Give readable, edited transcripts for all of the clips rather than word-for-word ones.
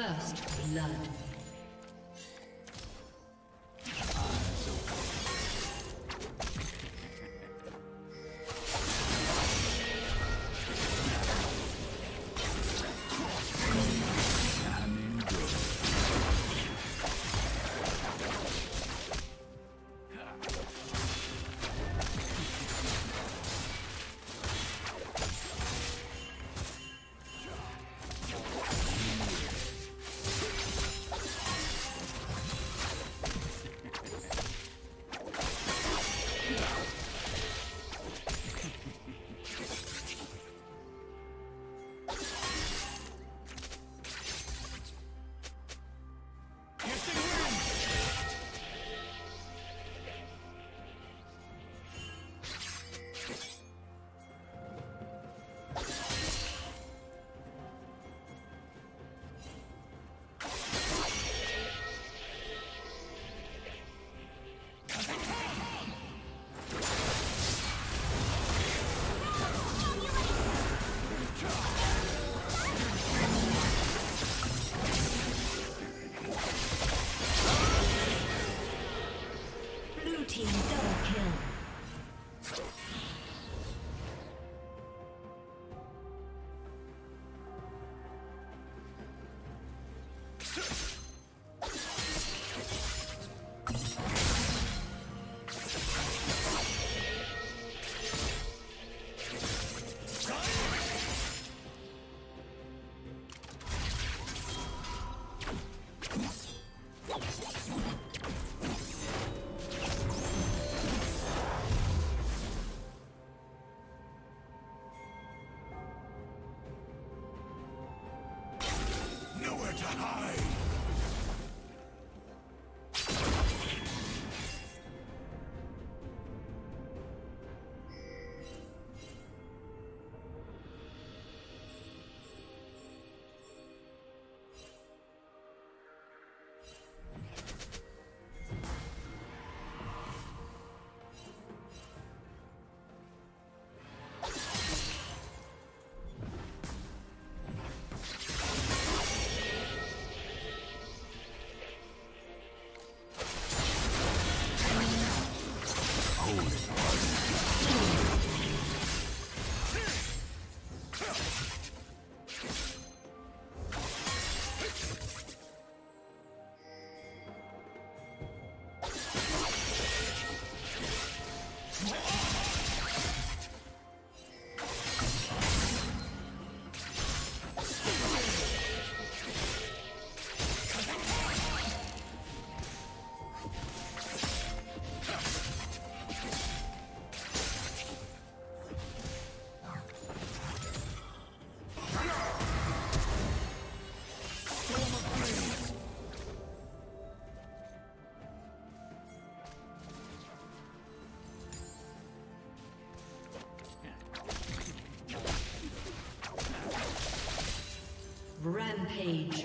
First blood. Page.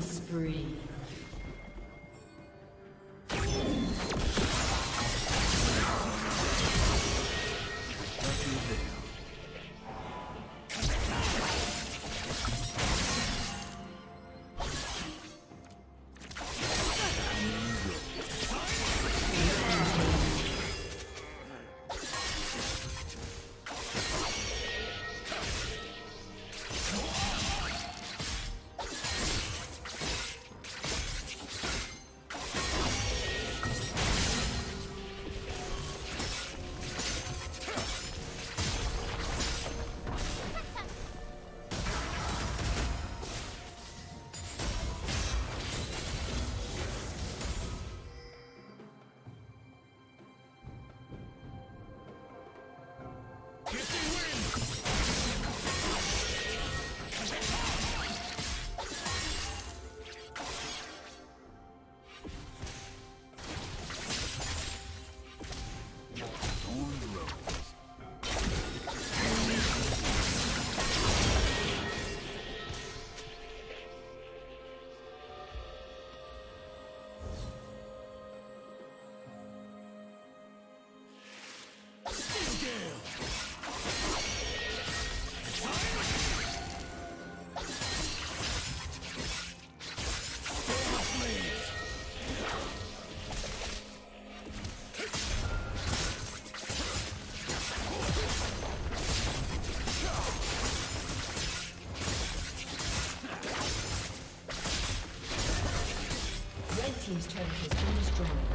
Spree. Team's turret has been destroyed.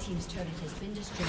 Team's turret has been destroyed.